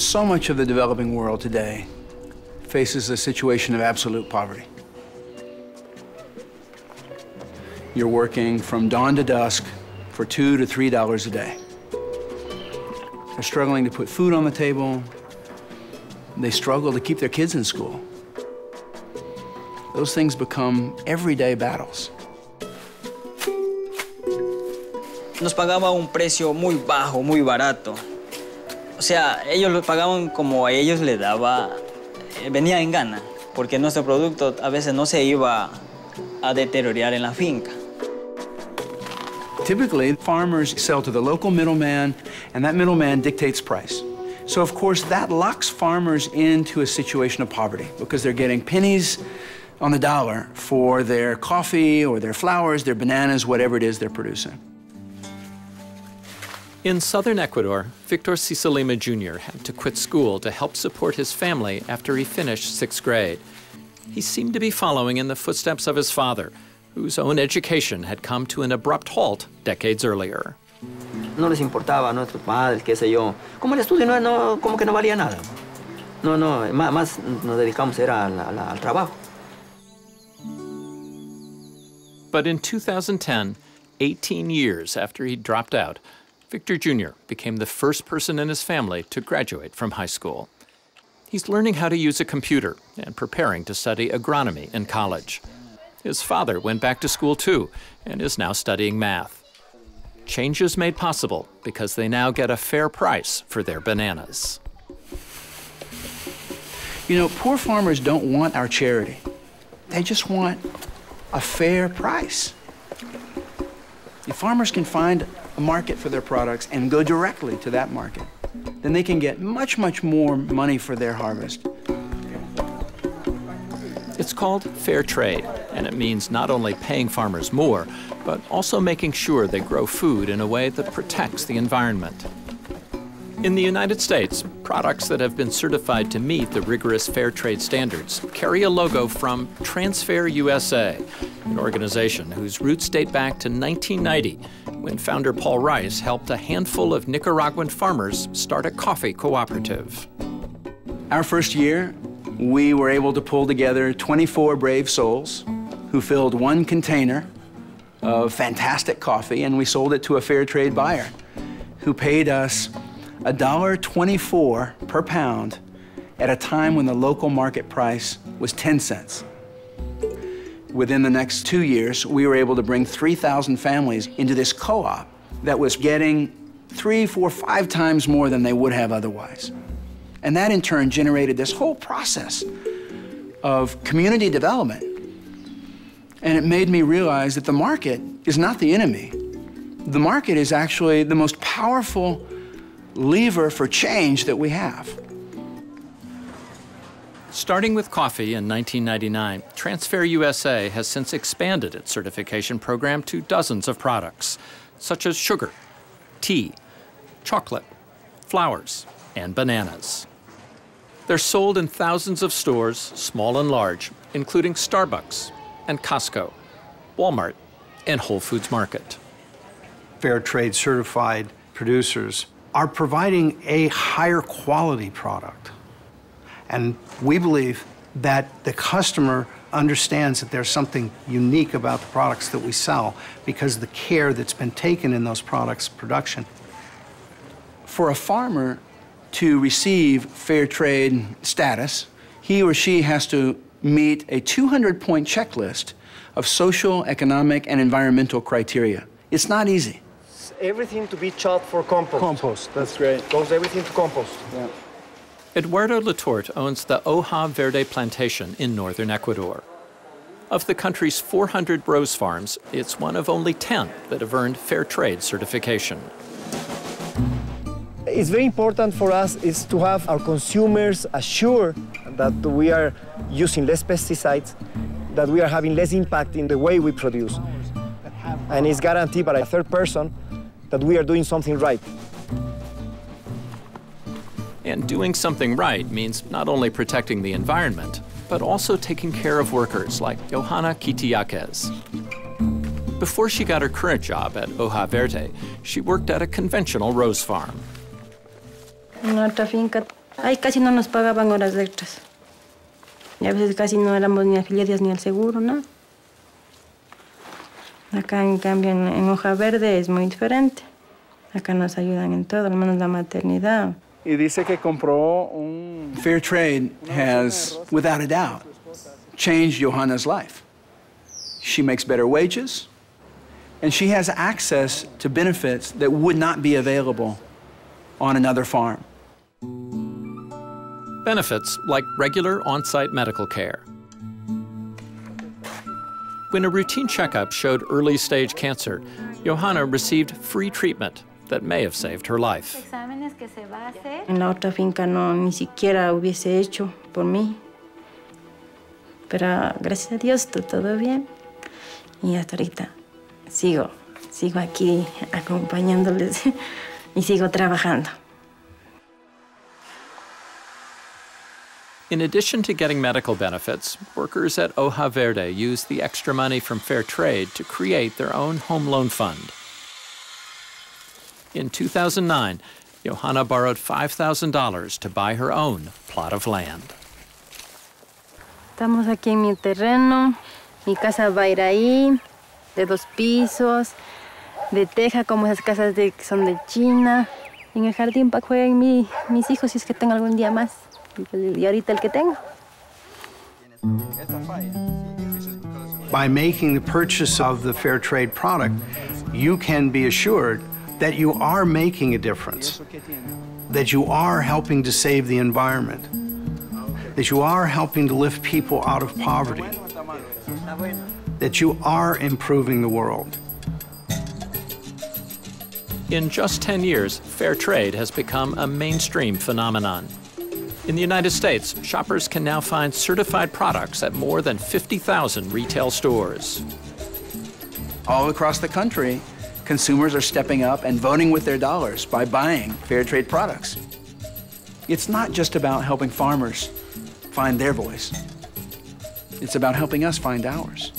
So much of the developing world today faces a situation of absolute poverty. You're working from dawn to dusk for $2 to $3 a day. They're struggling to put food on the table. They struggle to keep their kids in school. Those things become everyday battles. Nos pagaba un precio muy bajo, muy barato. O sea, ellos lo pagaban como a ellos les daba, venía en gana, porque nuestro producto a veces no se iba a deteriorar en la finca. Typically, farmers sell to the local middleman, and that middleman dictates price. So, of course, that locks farmers into a situation of poverty because they're getting pennies on the dollar for their coffee or their flowers, their bananas, whatever it is they're producing. In southern Ecuador, Victor Cisalima Jr. had to quit school to help support his family after he finished sixth grade. He seemed to be following in the footsteps of his father, whose own education had come to an abrupt halt decades earlier. No les importaba a nuestros padres, qué sé yo. Como el estudio como que no valía nada. No, más nos dedicamos era al trabajo. But in 2010, 18 years after he dropped out, Victor Jr. became the first person in his family to graduate from high school. He's learning how to use a computer and preparing to study agronomy in college. His father went back to school too and is now studying math. Changes made possible because they now get a fair price for their bananas. You know, poor farmers don't want our charity. They just want a fair price. If farmers can find a market for their products and go directly to that market, then they can get much, much more money for their harvest. It's called fair trade, and it means not only paying farmers more, but also making sure they grow food in a way that protects the environment. In the United States, products that have been certified to meet the rigorous fair trade standards carry a logo from TransFair USA, an organization whose roots date back to 1990, when founder Paul Rice helped a handful of Nicaraguan farmers start a coffee cooperative. Our first year, we were able to pull together 24 brave souls who filled one container of fantastic coffee, and we sold it to a fair trade buyer who paid us $1.24 per pound at a time when the local market price was 10 cents. Within the next 2 years, we were able to bring 3,000 families into this co-op that was getting 3, 4, 5 times more than they would have otherwise. And that, in turn, generated this whole process of community development. And it made me realize that the market is not the enemy. The market is actually the most powerful lever for change that we have. Starting with coffee in 1999, TransFair USA has since expanded its certification program to dozens of products, such as sugar, tea, chocolate, flowers, and bananas. They're sold in thousands of stores, small and large, including Starbucks and Costco, Walmart, and Whole Foods Market. Fair trade certified producers are providing a higher quality product. And we believe that the customer understands that there's something unique about the products that we sell because of the care that's been taken in those products' production. For a farmer to receive fair trade status, he or she has to meet a 200-point checklist of social, economic, and environmental criteria. It's not easy. It's everything to be chopped for compost. Compost, that's great. Goes everything to compost. Yeah. Eduardo Latorte owns the Hoja Verde Plantation in northern Ecuador. Of the country's 400 rose farms, it's one of only 10 that have earned fair trade certification. It's very important for us is to have our consumers assured that we are using less pesticides, that we are having less impact in the way we produce. And it's guaranteed by a third person that we are doing something right. And doing something right means not only protecting the environment, but also taking care of workers like Johanna Quitiyacés. Before she got her current job at Hoja Verde, she worked at a conventional rose farm. Nuestra finca Ahí casi no nos pagaban horas extras. Y a veces casi no éramos ni afiliadas ni al seguro, ¿no? Acá, en cambio, en Hoja Verde es muy diferente. Acá nos ayudan en todo, al menos la maternidad. Y dice que compró un... FairTrade has, without a doubt, changed Johanna's life. She makes better wages, and she has access to benefits that would not be available on another farm. Benefits like regular on-site medical care. When a routine checkup showed early-stage cancer, Johanna received free treatment that may have saved her life. En la otra finca no ni siquiera hubiese hecho por mí, pero gracias a Dios todo bien y hasta ahorita sigo aquí acompañándoles y sigo trabajando. In addition to getting medical benefits, workers at Hoja Verde use the extra money from FairTrade to create their own home loan fund. In 2009, Johanna borrowed $5,000 to buy her own plot of land. Estamos aquí en mi terreno. Mi casa va a ir ahí, de 2 pisos, de teja, como esas casas que son de China. En el jardín para que jueguen mis hijos si es que tengo algún día más. Y ahorita el que tengo. By making the purchase of the FairTrade product, you can be assured that you are making a difference, that you are helping to save the environment, that you are helping to lift people out of poverty, that you are improving the world. In just 10 years, FairTrade has become a mainstream phenomenon. In the United States, shoppers can now find certified products at more than 50,000 retail stores. All across the country, consumers are stepping up and voting with their dollars by buying fair trade products. It's not just about helping farmers find their voice. It's about helping us find ours.